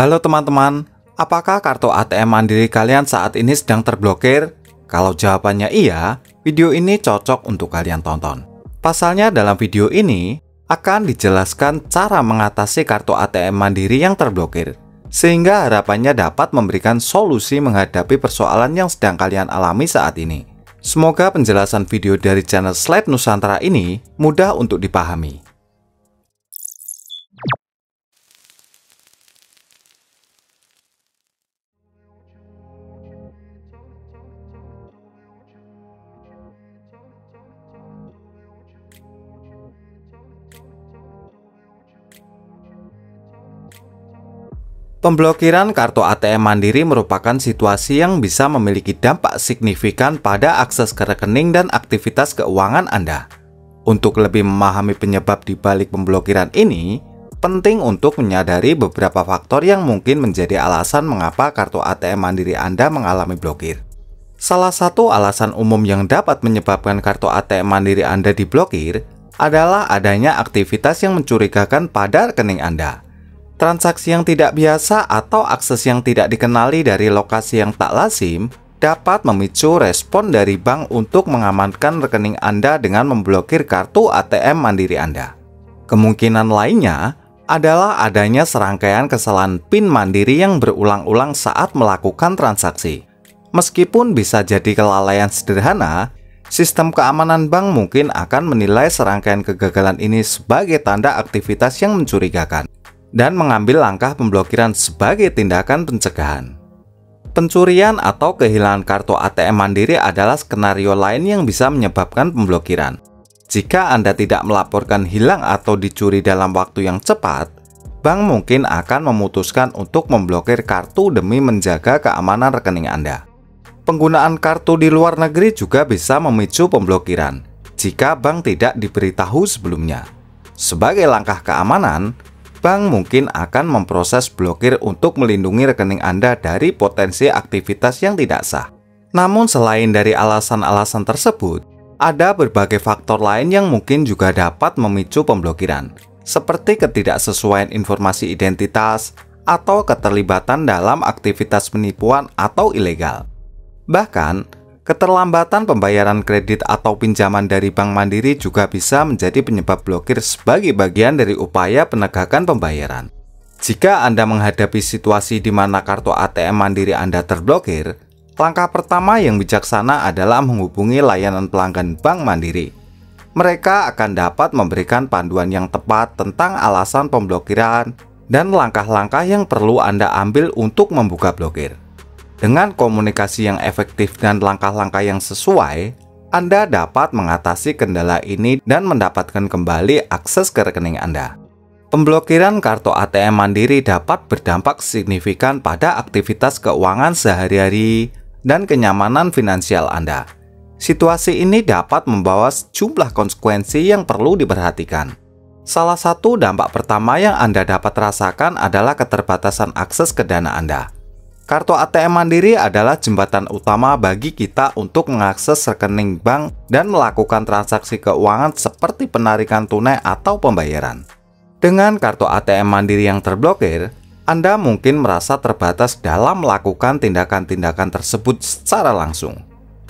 Halo teman-teman, apakah kartu ATM Mandiri kalian saat ini sedang terblokir? Kalau jawabannya iya, video ini cocok untuk kalian tonton. Pasalnya dalam video ini akan dijelaskan cara mengatasi kartu ATM Mandiri yang terblokir, sehingga harapannya dapat memberikan solusi menghadapi persoalan yang sedang kalian alami saat ini. Semoga penjelasan video dari channel Slide Nusantara ini mudah untuk dipahami. Pemblokiran kartu ATM Mandiri merupakan situasi yang bisa memiliki dampak signifikan pada akses ke rekening dan aktivitas keuangan Anda. Untuk lebih memahami penyebab di balik pemblokiran ini, penting untuk menyadari beberapa faktor yang mungkin menjadi alasan mengapa kartu ATM Mandiri Anda mengalami blokir. Salah satu alasan umum yang dapat menyebabkan kartu ATM Mandiri Anda diblokir adalah adanya aktivitas yang mencurigakan pada rekening Anda. Transaksi yang tidak biasa atau akses yang tidak dikenali dari lokasi yang tak lazim dapat memicu respon dari bank untuk mengamankan rekening Anda dengan memblokir kartu ATM Mandiri Anda. Kemungkinan lainnya adalah adanya serangkaian kesalahan PIN Mandiri yang berulang-ulang saat melakukan transaksi. Meskipun bisa jadi kelalaian sederhana, sistem keamanan bank mungkin akan menilai serangkaian kegagalan ini sebagai tanda aktivitas yang mencurigakan dan mengambil langkah pemblokiran sebagai tindakan pencegahan. Pencurian atau kehilangan kartu ATM Mandiri adalah skenario lain yang bisa menyebabkan pemblokiran. Jika Anda tidak melaporkan hilang atau dicuri dalam waktu yang cepat, bank mungkin akan memutuskan untuk memblokir kartu demi menjaga keamanan rekening Anda. Penggunaan kartu di luar negeri juga bisa memicu pemblokiran jika bank tidak diberitahu sebelumnya. Sebagai langkah keamanan, bank mungkin akan memproses blokir untuk melindungi rekening Anda dari potensi aktivitas yang tidak sah. Namun selain dari alasan-alasan tersebut, ada berbagai faktor lain yang mungkin juga dapat memicu pemblokiran, seperti ketidaksesuaian informasi identitas atau keterlibatan dalam aktivitas penipuan atau ilegal. Bahkan, keterlambatan pembayaran kredit atau pinjaman dari Bank Mandiri juga bisa menjadi penyebab blokir sebagai bagian dari upaya penegakan pembayaran. Jika Anda menghadapi situasi di mana kartu ATM Mandiri Anda terblokir, langkah pertama yang bijaksana adalah menghubungi layanan pelanggan Bank Mandiri. Mereka akan dapat memberikan panduan yang tepat tentang alasan pemblokiran dan langkah-langkah yang perlu Anda ambil untuk membuka blokir. Dengan komunikasi yang efektif dan langkah-langkah yang sesuai, Anda dapat mengatasi kendala ini dan mendapatkan kembali akses ke rekening Anda. Pemblokiran kartu ATM Mandiri dapat berdampak signifikan pada aktivitas keuangan sehari-hari dan kenyamanan finansial Anda. Situasi ini dapat membawa sejumlah konsekuensi yang perlu diperhatikan. Salah satu dampak pertama yang Anda dapat rasakan adalah keterbatasan akses ke dana Anda. Kartu ATM Mandiri adalah jembatan utama bagi kita untuk mengakses rekening bank dan melakukan transaksi keuangan seperti penarikan tunai atau pembayaran. Dengan kartu ATM Mandiri yang terblokir, Anda mungkin merasa terbatas dalam melakukan tindakan-tindakan tersebut secara langsung.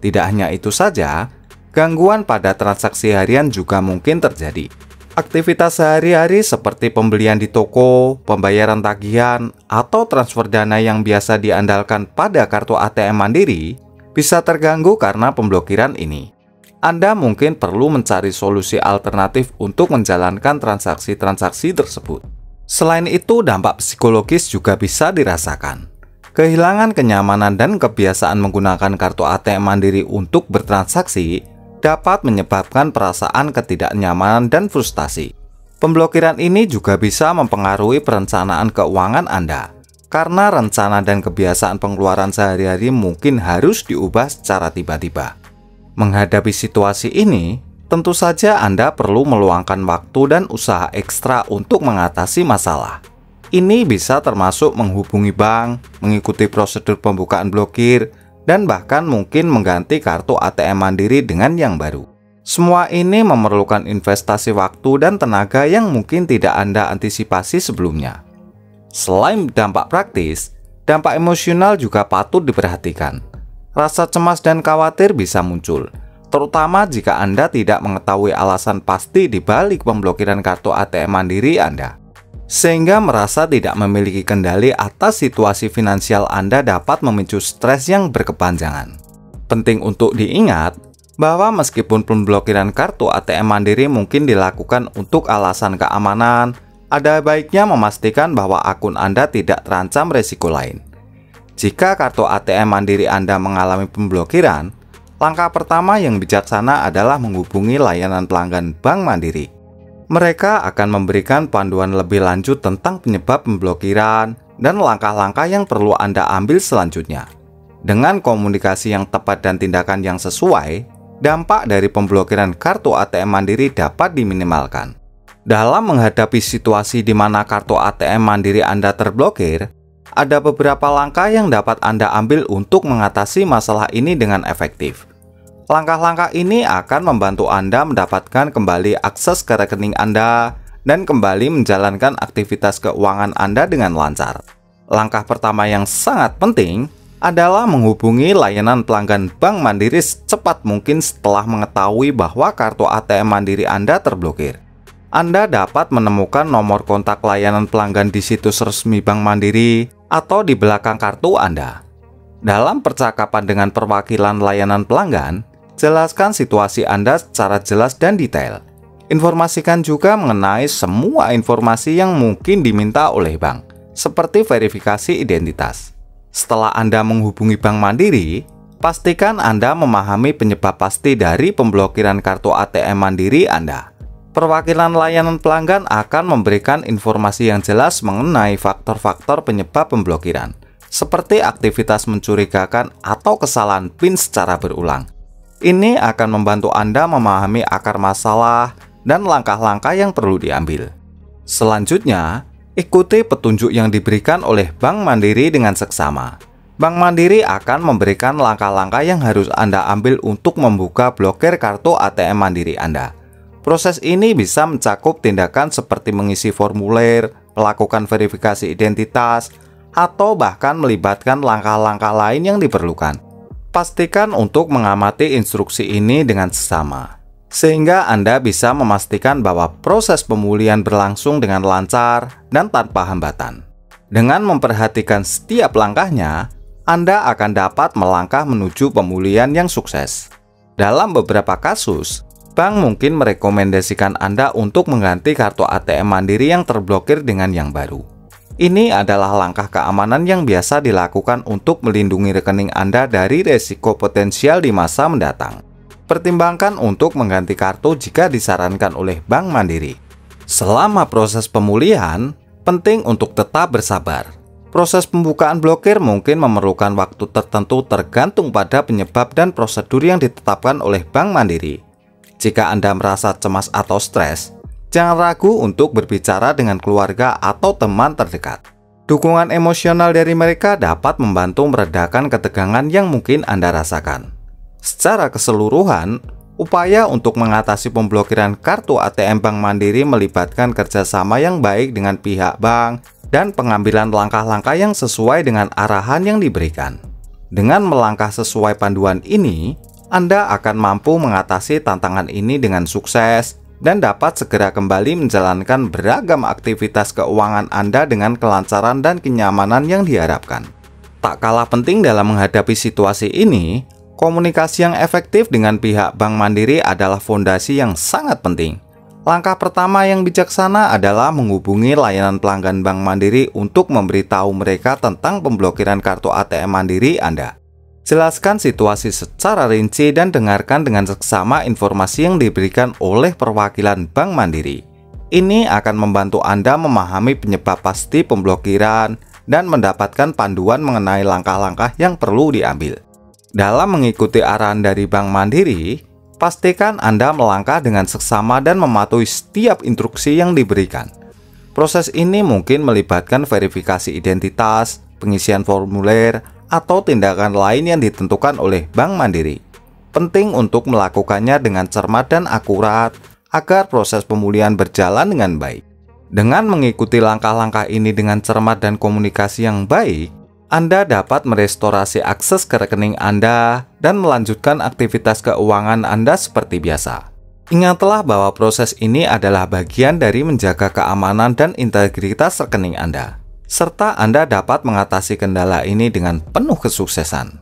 Tidak hanya itu saja, gangguan pada transaksi harian juga mungkin terjadi. Aktivitas sehari-hari seperti pembelian di toko, pembayaran tagihan, atau transfer dana yang biasa diandalkan pada kartu ATM Mandiri bisa terganggu karena pemblokiran ini. Anda mungkin perlu mencari solusi alternatif untuk menjalankan transaksi-transaksi tersebut. Selain itu, dampak psikologis juga bisa dirasakan. Kehilangan kenyamanan dan kebiasaan menggunakan kartu ATM Mandiri untuk bertransaksi dapat menyebabkan perasaan ketidaknyamanan dan frustasi. Pemblokiran ini juga bisa mempengaruhi perencanaan keuangan Anda, karena rencana dan kebiasaan pengeluaran sehari-hari mungkin harus diubah secara tiba-tiba. Menghadapi situasi ini, tentu saja Anda perlu meluangkan waktu dan usaha ekstra untuk mengatasi masalah. Ini bisa termasuk menghubungi bank, mengikuti prosedur pembukaan blokir, dan bahkan mungkin mengganti kartu ATM Mandiri dengan yang baru. Semua ini memerlukan investasi waktu dan tenaga yang mungkin tidak Anda antisipasi sebelumnya. Selain dampak praktis, dampak emosional juga patut diperhatikan. Rasa cemas dan khawatir bisa muncul, terutama jika Anda tidak mengetahui alasan pasti di balik pemblokiran kartu ATM Mandiri Anda. Sehingga merasa tidak memiliki kendali atas situasi finansial Anda dapat memicu stres yang berkepanjangan. Penting untuk diingat bahwa meskipun pemblokiran kartu ATM Mandiri mungkin dilakukan untuk alasan keamanan, ada baiknya memastikan bahwa akun Anda tidak terancam risiko lain. Jika kartu ATM Mandiri Anda mengalami pemblokiran, langkah pertama yang bijaksana adalah menghubungi layanan pelanggan Bank Mandiri. Mereka akan memberikan panduan lebih lanjut tentang penyebab pemblokiran dan langkah-langkah yang perlu Anda ambil selanjutnya. Dengan komunikasi yang tepat dan tindakan yang sesuai, dampak dari pemblokiran kartu ATM Mandiri dapat diminimalkan. Dalam menghadapi situasi di mana kartu ATM Mandiri Anda terblokir, ada beberapa langkah yang dapat Anda ambil untuk mengatasi masalah ini dengan efektif. Langkah-langkah ini akan membantu Anda mendapatkan kembali akses ke rekening Anda dan kembali menjalankan aktivitas keuangan Anda dengan lancar. Langkah pertama yang sangat penting adalah menghubungi layanan pelanggan Bank Mandiri secepat mungkin setelah mengetahui bahwa kartu ATM Mandiri Anda terblokir. Anda dapat menemukan nomor kontak layanan pelanggan di situs resmi Bank Mandiri atau di belakang kartu Anda. Dalam percakapan dengan perwakilan layanan pelanggan, jelaskan situasi Anda secara jelas dan detail. Informasikan juga mengenai semua informasi yang mungkin diminta oleh bank, seperti verifikasi identitas. Setelah Anda menghubungi Bank Mandiri, pastikan Anda memahami penyebab pasti dari pemblokiran kartu ATM Mandiri Anda. Perwakilan layanan pelanggan akan memberikan informasi yang jelas mengenai faktor-faktor penyebab pemblokiran, seperti aktivitas mencurigakan atau kesalahan PIN secara berulang. Ini akan membantu Anda memahami akar masalah dan langkah-langkah yang perlu diambil. Selanjutnya, ikuti petunjuk yang diberikan oleh Bank Mandiri dengan seksama. Bank Mandiri akan memberikan langkah-langkah yang harus Anda ambil untuk membuka blokir kartu ATM Mandiri Anda. Proses ini bisa mencakup tindakan seperti mengisi formulir, melakukan verifikasi identitas, atau bahkan melibatkan langkah-langkah lain yang diperlukan. Pastikan untuk mengamati instruksi ini dengan sesama, sehingga Anda bisa memastikan bahwa proses pemulihan berlangsung dengan lancar dan tanpa hambatan. Dengan memperhatikan setiap langkahnya, Anda akan dapat melangkah menuju pemulihan yang sukses. Dalam beberapa kasus, bank mungkin merekomendasikan Anda untuk mengganti kartu ATM Mandiri yang terblokir dengan yang baru. Ini adalah langkah keamanan yang biasa dilakukan untuk melindungi rekening Anda dari resiko potensial di masa mendatang. Pertimbangkan untuk mengganti kartu jika disarankan oleh Bank Mandiri. Selama proses pemulihan, penting untuk tetap bersabar. Proses pembukaan blokir mungkin memerlukan waktu tertentu tergantung pada penyebab dan prosedur yang ditetapkan oleh Bank Mandiri. Jika Anda merasa cemas atau stres, jangan ragu untuk berbicara dengan keluarga atau teman terdekat. Dukungan emosional dari mereka dapat membantu meredakan ketegangan yang mungkin Anda rasakan. Secara keseluruhan, upaya untuk mengatasi pemblokiran kartu ATM Bank Mandiri melibatkan kerjasama yang baik dengan pihak bank dan pengambilan langkah-langkah yang sesuai dengan arahan yang diberikan. Dengan melangkah sesuai panduan ini, Anda akan mampu mengatasi tantangan ini dengan sukses dan dapat segera kembali menjalankan beragam aktivitas keuangan Anda dengan kelancaran dan kenyamanan yang diharapkan. Tak kalah penting dalam menghadapi situasi ini, komunikasi yang efektif dengan pihak Bank Mandiri adalah fondasi yang sangat penting. Langkah pertama yang bijaksana adalah menghubungi layanan pelanggan Bank Mandiri untuk memberitahu mereka tentang pemblokiran kartu ATM Mandiri Anda. Jelaskan situasi secara rinci dan dengarkan dengan seksama informasi yang diberikan oleh perwakilan Bank Mandiri. Ini akan membantu Anda memahami penyebab pasti pemblokiran dan mendapatkan panduan mengenai langkah-langkah yang perlu diambil. Dalam mengikuti arahan dari Bank Mandiri, pastikan Anda melangkah dengan seksama dan mematuhi setiap instruksi yang diberikan. Proses ini mungkin melibatkan verifikasi identitas, pengisian formulir, atau tindakan lain yang ditentukan oleh Bank Mandiri. Penting untuk melakukannya dengan cermat dan akurat agar proses pemulihan berjalan dengan baik. Dengan mengikuti langkah-langkah ini dengan cermat dan komunikasi yang baik, Anda dapat merestorasi akses ke rekening Anda dan melanjutkan aktivitas keuangan Anda seperti biasa. Ingatlah bahwa proses ini adalah bagian dari menjaga keamanan dan integritas rekening Anda, serta Anda dapat mengatasi kendala ini dengan penuh kesuksesan.